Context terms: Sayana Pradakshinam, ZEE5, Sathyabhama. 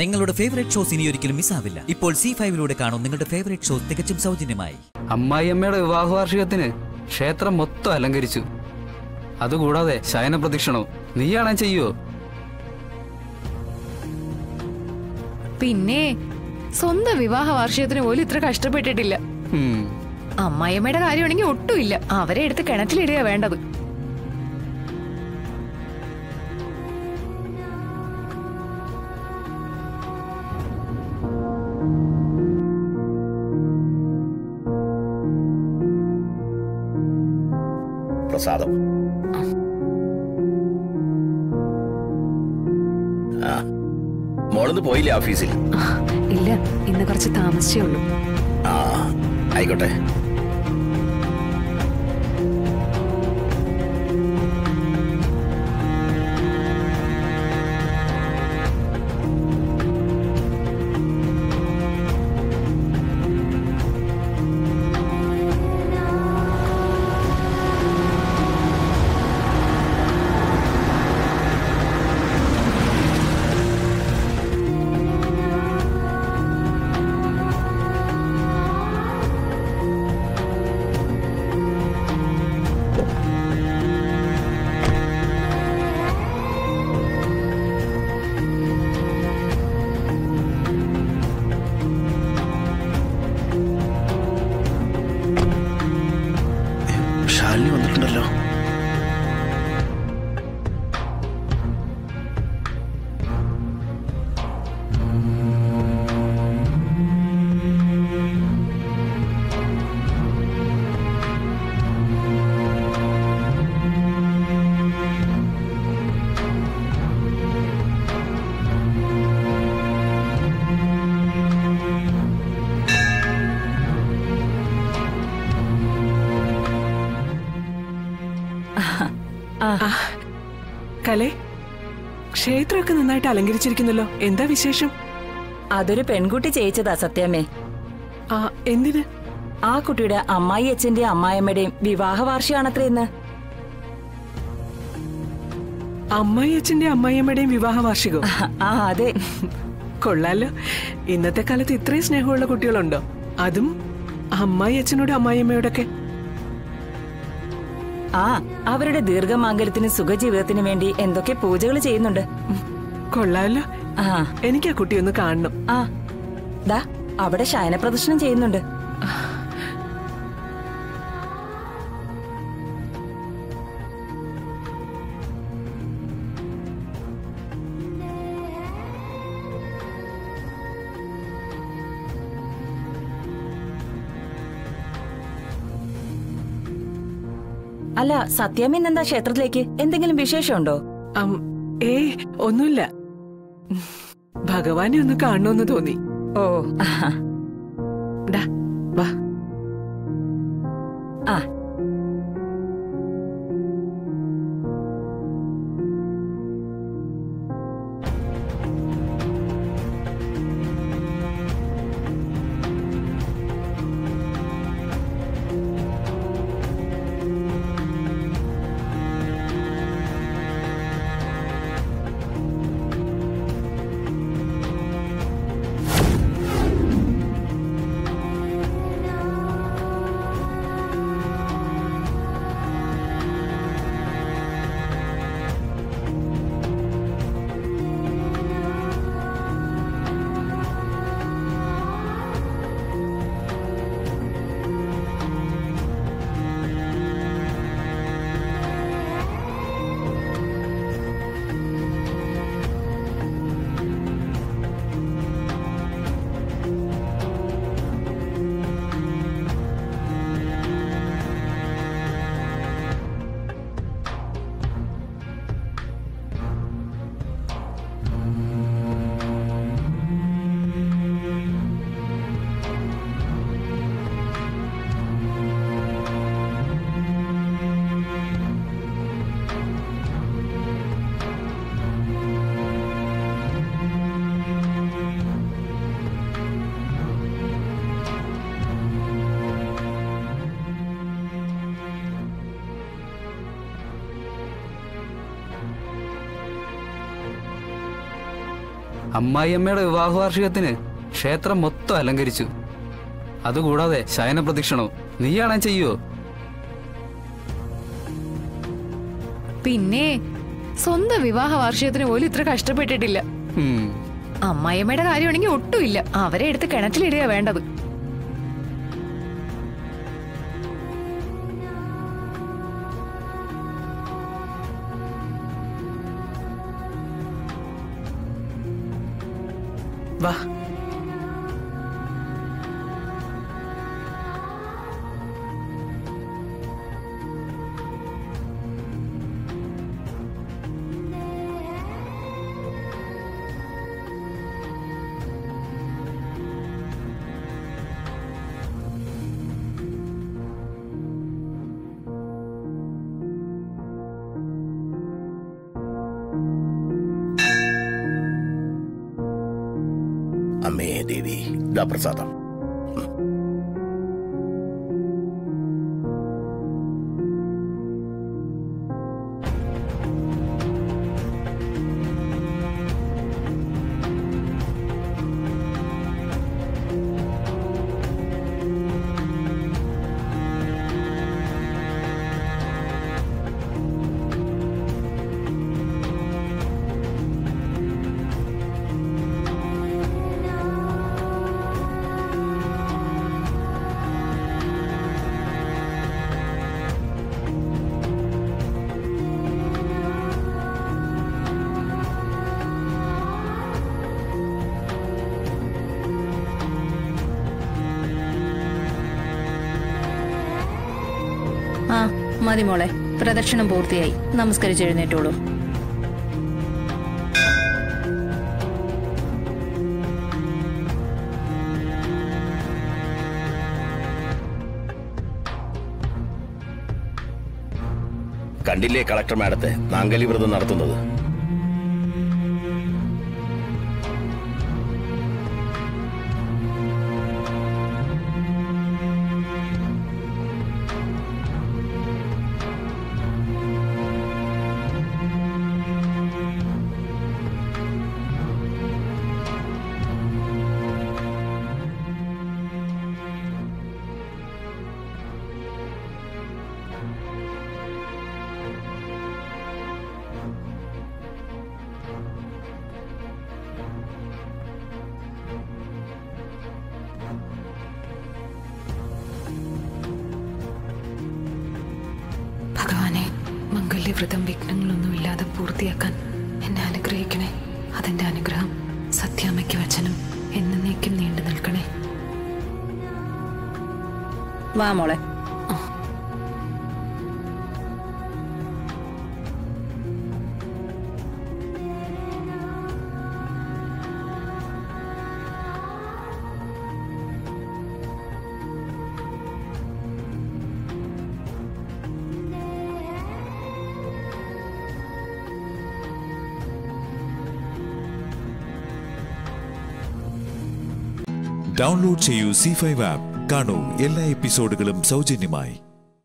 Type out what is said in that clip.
നിങ്ങളുടെ favourite shows ഇനി ഒരിക്കലും മിസ്സാവില്ല. ഇപ്പോൾ ZEE5 ലൂടെ കാണും നിങ്ങളുടെ ഫേവറേറ്റ് ഷോസ് തികച്ചും സൗജന്യമായി. അമ്മായിയമ്മയുടെ വിവാഹ വാർഷികത്തിന് ക്ഷേത്രം മൊത്തം അലങ്കരിച്ചു. അതുകൂടാതെ ശയന പ്രദക്ഷിണവും നീയാണാൻ ചെയ്യോ? പിന്നെ സ്വന്തം വിവാഹ വാർഷികത്തിന് പോലും ഇത്ര കഷ്ടപ്പെട്ടിട്ടില്ല. അമ്മായിയമ്മയുടെ കാര്യമാണെങ്കിൽ ഒട്ടുമില്ല, അവരെ എടുത്ത് കിണറ്റിലിടുക വേണ്ടത്. പ്രസാദം മോളൊന്നും പോയില്ലേ ഓഫീസിൽ? ഇല്ല, ഇന്ന് കുറച്ച് താമസിച്ചേ ഉള്ളൂ. ആ ആയിക്കോട്ടെ. കലേ, ക്ഷേത്രമൊക്കെ നന്നായിട്ട് അലങ്കരിച്ചിരിക്കുന്നല്ലോ, എന്താ വിശേഷം? അതൊരു പെൺകുട്ടി ചെയ്യിച്ചതാ സത്യമേ. ആ എന്തിന്? ആ കുട്ടിയുടെ അമ്മായി അച്ഛന്റെയും അമ്മായിയമ്മയുടെയും വിവാഹ വാർഷികമാണത്രേ ഇന്ന്. അമ്മായി അച്ഛന്റെയും അമ്മായിയമ്മയുടെയും വിവാഹ വാർഷികം? ആ അതെ, കൊള്ളാലോ. ഇന്നത്തെ കാലത്ത് ഇത്രയും സ്നേഹമുള്ള കുട്ടികളുണ്ടോ? അതും അമ്മായി അച്ഛനോടും അമ്മായിയമ്മയോടൊക്കെ. ആ അവരുടെ ദീർഘമാംഗല്യത്തിനും സുഖജീവിതത്തിനും വേണ്ടി എന്തൊക്കെ പൂജകൾ ചെയ്യുന്നുണ്ട്. കൊള്ളാലോ, എനിക്ക് ആ കുട്ടിയൊന്ന് കാണണം. ആ ദാ അവിടെ ശയന പ്രദർശനം ചെയ്യുന്നുണ്ട്. അല്ല സത്യം, ഇന്നെന്താ ക്ഷേത്രത്തിലേക്ക് എന്തെങ്കിലും വിശേഷമുണ്ടോ? ഏയ് ഒന്നുമില്ല, ഭഗവാനെ ഒന്ന് കാണണമെന്ന് തോന്നി. ഓ വാ. ആ അമ്മായിയമ്മയുടെ വിവാഹ വാർഷികത്തിന് ക്ഷേത്രം മൊത്തം അലങ്കരിച്ചു. അതുകൂടാതെ ശയന പ്രദക്ഷിണവും നീയാണോ ചെയ്യോ? പിന്നെ സ്വന്തം വിവാഹ വാർഷികത്തിന് പോലും ഇത്ര കഷ്ടപ്പെട്ടിട്ടില്ല. അമ്മായിയമ്മയുടെ കാര്യമാണെങ്കിൽ ഒട്ടുമില്ല, അവരെ എടുത്ത് കിണറ്റിലിടുക വേണ്ടത്. വാ, പ്രസാദം. മതി മോളെ, പ്രദക്ഷിണം പൂർത്തിയായി. നമസ്കരിച്ചെഴുന്നേറ്റോളൂ. കണ്ടില്ലേ കളക്ടർ മാഡത്തെ നാങ്കലി വ്രതം നടത്തുന്നത്? വ്രതം വിഘ്നങ്ങളൊന്നുമില്ലാതെ പൂർത്തിയാക്കാൻ എന്നെ അനുഗ്രഹിക്കണേ. അതിന്റെ അനുഗ്രഹം സത്യാമ്മയ്ക്ക് വചനം എന്നേക്കും നീണ്ടു നിൽക്കണേ. വാ മോളെ. ഡൗൺലോഡ് ചെയ്യൂ ZEE5 ആപ്പ്. കാണൂ എല്ലാ എപ്പിസോഡുകളും സൗജന്യമായി.